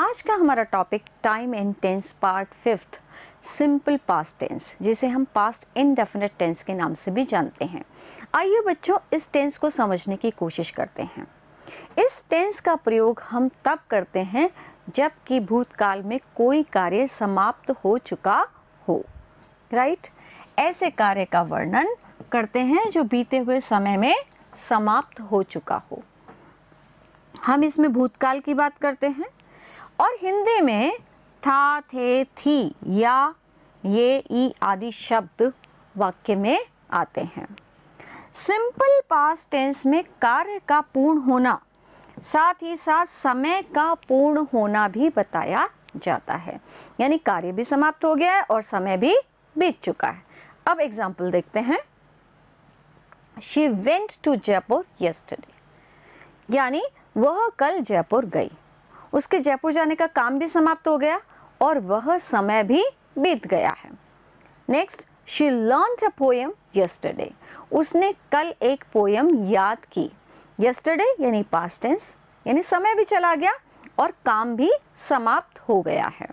आज का हमारा topic time and tense part 5 simple past tense, जिसे हम पास्ट इनडेफिनेट टेंस के नाम से भी जानते हैं। आइए बच्चों, इस टेंस को समझने की कोशिश करते हैं। इस टेंस का प्रयोग हम तब करते हैं जबकि भूतकाल में कोई कार्य समाप्त हो चुका हो, राइट। ऐसे कार्य का वर्णन करते हैं जो बीते हुए समय में समाप्त हो चुका हो। हम इसमें भूतकाल की बात करते हैं और हिंदी में था, थे, थी या ये, ई आदि शब्द वाक्य में आते हैं। सिंपल पास्ट टेंस में कार्य का पूर्ण होना साथ ही साथ समय का पूर्ण होना भी बताया जाता है, यानी कार्य भी समाप्त हो गया है और समय भी बीत चुका है। अब एग्जाम्पल देखते हैं। She went to Jaipur yesterday, यानी वह कल जयपुर गई। उसके जयपुर जाने का काम भी समाप्त हो गया और वह समय भी बीत गया है। Next, she learned a poem yesterday, उसने कल एक पोएम याद की। यस्टरडे यानी पास्ट टेंस, यानी समय भी चला गया और काम भी समाप्त हो गया है।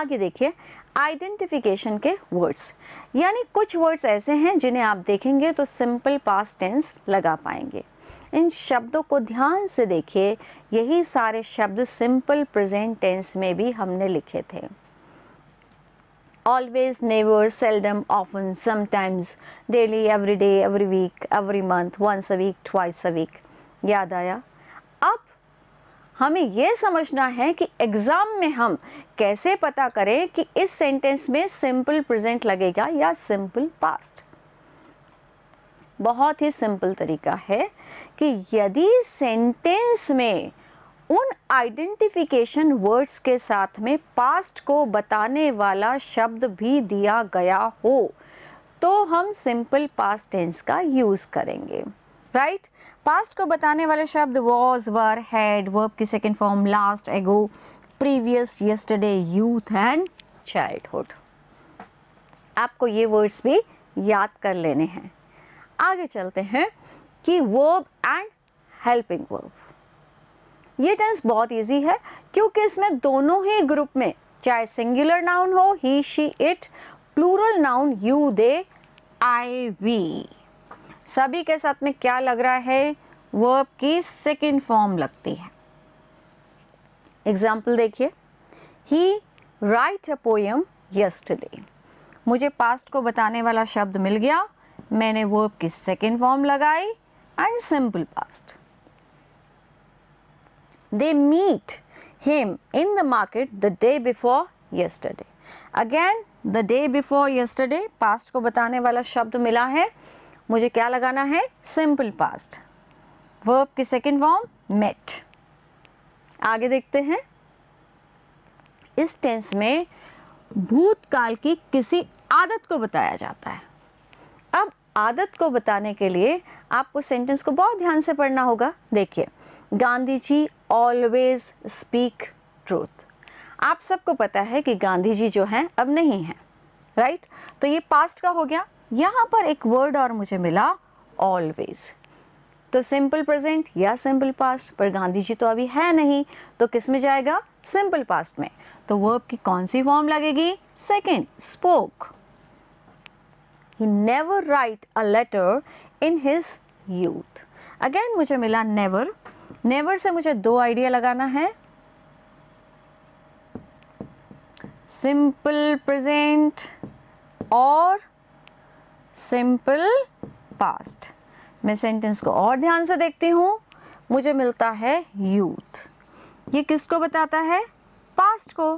आगे देखिए आइडेंटिफिकेशन के वर्ड्स, यानी कुछ वर्ड्स ऐसे हैं जिन्हें आप देखेंगे तो सिंपल पास्ट टेंस लगा पाएंगे। इन शब्दों को ध्यान से देखिए, यही सारे शब्द सिंपल प्रेजेंट टेंस में भी हमने लिखे थे। Always, never, seldom, often, sometimes, daily, everyday, every week, every month, once a week, twice a week. याद आया? अब हमें यह समझना है कि एग्ज़ाम में हम कैसे पता करें कि इस सेंटेंस में सिंपल प्रेजेंट लगेगा या सिंपल पास्ट। बहुत ही सिंपल तरीका है कि यदि सेंटेंस में उन आइडेंटिफिकेशन वर्ड्स के साथ में पास्ट को बताने वाला शब्द भी दिया गया हो तो हम सिंपल पास्ट टेंस का यूज़ करेंगे, राइट। पास्ट को बताने वाले शब्द वॉज, वर, हैड, वर्ब की second form, last, ago, previous, yesterday, youth and childhood. आपको ये वर्ड्स भी याद कर लेने हैं। आगे चलते हैं कि वर्ब एंड हेल्पिंग वर्ब। ये टेंस बहुत इजी है क्योंकि इसमें दोनों ही ग्रुप में, चाहे सिंगुलर नाउन हो he, she, it, plural noun you, they, I, we, सभी के साथ में क्या लग रहा है? वर्ब की सेकंड फॉर्म लगती है। एग्जाम्पल देखिए, he write a poem yesterday. मुझे पास्ट को बताने वाला शब्द मिल गया, मैंने वर्ब की सेकेंड फॉर्म लगाई and simple past. They meet him in the market the day before yesterday. Again the day before yesterday, past को बताने वाला शब्द मिला है, मुझे क्या लगाना है? सिंपल पास्ट, वर्ब की सेकेंड फॉर्म मेट। आगे देखते हैं, इस टेंस में भूतकाल की किसी आदत को बताया जाता है। अब आदत को बताने के लिए आपको सेंटेंस को बहुत ध्यान से पढ़ना होगा। देखिए, Gandhi ji always speak truth. आप सबको पता है कि गांधी जी जो हैं अब नहीं हैं, राइट। तो ये पास्ट का हो गया। यहाँ पर एक वर्ड और मुझे मिला, ऑलवेज। तो सिंपल प्रेजेंट या सिंपल पास्ट, पर गांधी जी तो अभी है नहीं, तो किस में जाएगा? सिंपल पास्ट में। तो वर्ब की कौन सी फॉर्म लगेगी? Second, spoke. He never write a letter in his youth. Again मुझे मिला never। never से मुझे दो आइडिया लगाना है, simple present और simple past। मैं सेंटेंस को और ध्यान से देखती हूँ, मुझे मिलता है youth। ये किसको बताता है? past को।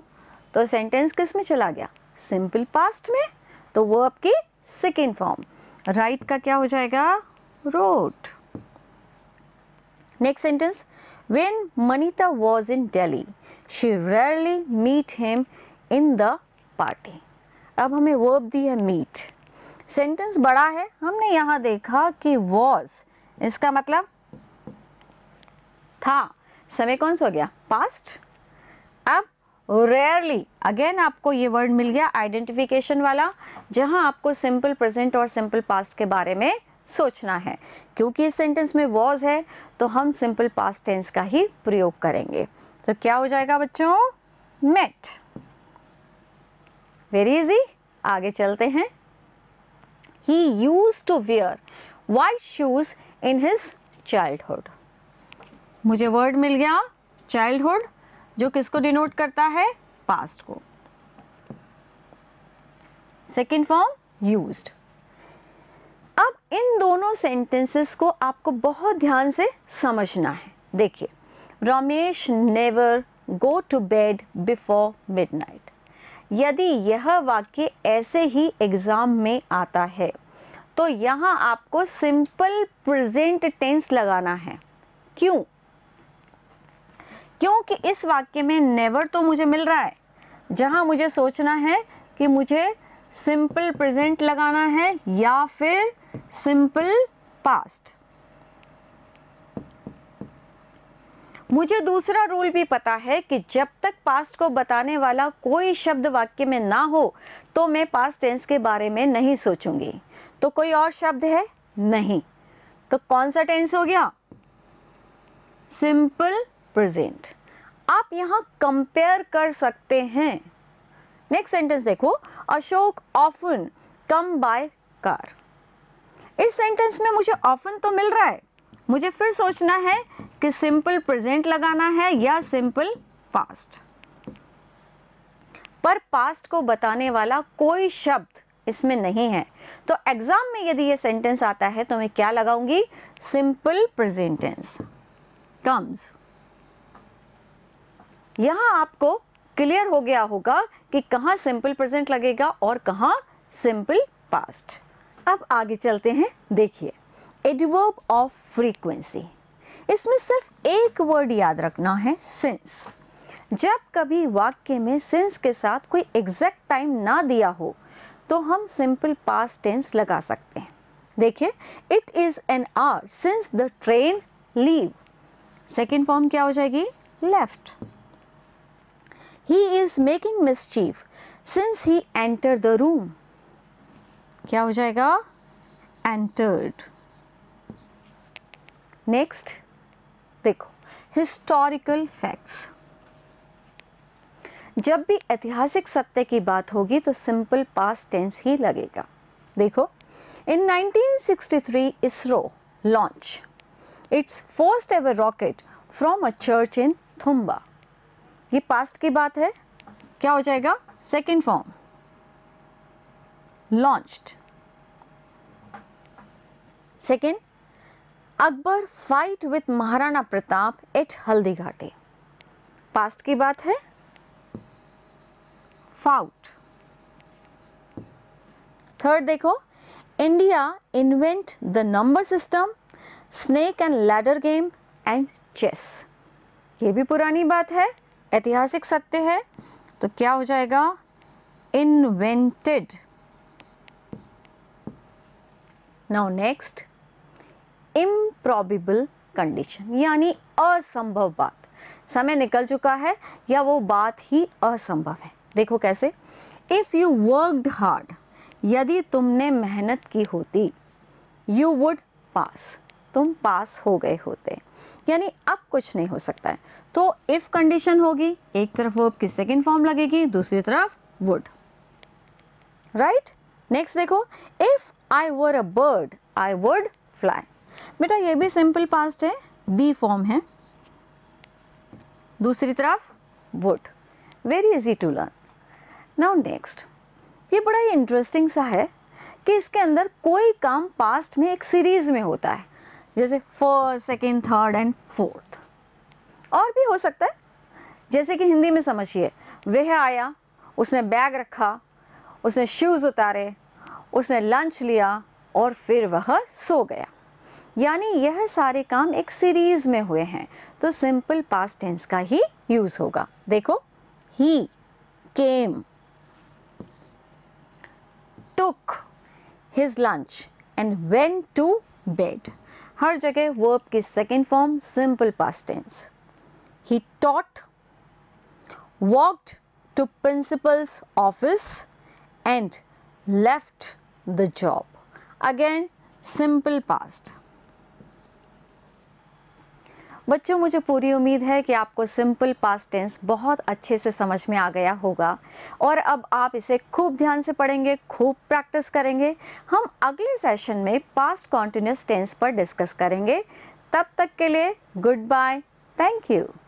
तो सेंटेंस किस में चला गया? simple past में। तो वो आपकी सेकेंड फॉर्म। राइट का क्या हो जाएगा? Wrote. Next sentence, when Manita was in Delhi she rarely meet him in the party. अब हमें वर्ब दी है मीट। सेंटेंस बड़ा है, हमने यहाँ देखा कि वॉज, इसका मतलब था। समय कौन सा हो गया? पास्ट। अब रेयरली, अगेन आपको ये वर्ड मिल गया आइडेंटिफिकेशन वाला, जहां आपको सिंपल प्रेजेंट और सिंपल पास्ट के बारे में सोचना है। क्योंकि इस सेंटेंस में वॉज है तो हम सिंपल पास्ट टेंस का ही प्रयोग करेंगे। तो क्या हो जाएगा बच्चों, मेट। Very easy. आगे चलते हैं। He use to wear white shoes in his childhood. मुझे वर्ड मिल गया चाइल्डहुड, जो किसको डिनोट करता है, पास्ट को। Second form used. अब इन दोनों सेंटेंसेस को आपको बहुत ध्यान से समझना है। देखिए, Ramesh never go to bed before midnight. यदि यह वाक्य ऐसे ही एग्ज़ाम में आता है तो यहाँ आपको सिंपल प्रेजेंट टेंस लगाना है। क्यों? क्योंकि इस वाक्य में नेवर तो मुझे मिल रहा है, जहाँ मुझे सोचना है कि मुझे सिंपल प्रेजेंट लगाना है या फिर सिंपल पास्ट। मुझे दूसरा रूल भी पता है कि जब तक पास्ट को बताने वाला कोई शब्द वाक्य में ना हो तो मैं पास्ट टेंस के बारे में नहीं सोचूंगी। तो कोई और शब्द है नहीं, तो कौन सा टेंस हो गया, सिंपल प्रेजेंट। आप यहाँ कंपेयर कर सकते हैं। नेक्स्ट सेंटेंस देखो, Ashok often come by car. इस सेंटेंस में मुझे ऑफन तो मिल रहा है, मुझे फिर सोचना है कि सिंपल प्रेजेंट लगाना है या सिंपल पास्ट। पर पास्ट को बताने वाला कोई शब्द इसमें नहीं है, तो एग्जाम में यदि ये सेंटेंस आता है तो मैं क्या लगाऊंगी, सिंपल प्रेजेंट टेंस कम्स। यहाँ आपको क्लियर हो गया होगा कि कहाँ सिंपल प्रेजेंट लगेगा और कहाँ सिंपल पास्ट। अब आगे चलते हैं। देखिए, एडवर्ब ऑफ फ्रीक्वेंसी। इसमें सिर्फ एक वर्ड याद रखना है, सिंस। जब कभी वाक्य में सिंस के साथ कोई एग्जैक्ट टाइम ना दिया हो तो हम सिंपल पास्ट टेंस लगा सकते हैं। देखिए, it is an hour since the train leave. Second form क्या हो जाएगी, left. He is making mischief since he entered the room. क्या हो जाएगा, entered। Next, देखो historical facts। जब भी ऐतिहासिक सत्य की बात होगी तो simple past tense ही लगेगा। देखो, in 1963 ISRO launched its first ever rocket from a church in Thumba। ये पास्ट की बात है, क्या हो जाएगा, second form launched. Second, Akbar fight with Maharana Pratap at Haldighati. Past की बात है, फाउट। थर्ड देखो, India invent the number system, snake and ladder game and chess. ये भी पुरानी बात है, ऐतिहासिक सत्य है, तो क्या हो जाएगा, invented. Now next, improbable condition, यानी असंभव बात। समय निकल चुका है या वो बात ही असंभव है। देखो कैसे, इफ यू वर्कड हार्ड, यदि तुमने मेहनत की होती, यू वुड पास, तुम पास हो गए होते, यानी अब कुछ नहीं हो सकता है। तो इफ़ कंडीशन होगी, एक तरफ वर्ब की सेकेंड फॉर्म लगेगी, दूसरी तरफ वुड, राइट। नेक्स्ट देखो, if I were a bird I would fly. बेटा ये भी सिंपल पास्ट है, बी फॉर्म है, दूसरी तरफ would. Very easy to learn. Now next, ये बड़ा ही इंटरेस्टिंग सा है कि इसके अंदर कोई काम पास्ट में एक सीरीज़ में होता है, जैसे first, second, third and fourth. और भी हो सकता है, जैसे कि हिंदी में समझिए, वह आया, उसने बैग रखा, उसने शूज़ उतारे, उसने लंच लिया और फिर वह सो गया। यानी यह सारे काम एक सीरीज़ में हुए हैं, तो सिंपल पास्ट टेंस का ही यूज़ होगा। देखो, he came, took his lunch and went to bed. हर जगह वर्ब की second form simple past tense. He taught, walked to principal's office and left the job. Again, simple past. बच्चों, मुझे पूरी उम्मीद है कि आपको सिंपल पास्ट टेंस बहुत अच्छे से समझ में आ गया होगा और अब आप इसे खूब ध्यान से पढ़ेंगे, खूब प्रैक्टिस करेंगे। हम अगले सेशन में पास्ट कॉन्टिन्यूअस टेंस पर डिस्कस करेंगे। तब तक के लिए गुड बाय, थैंक यू।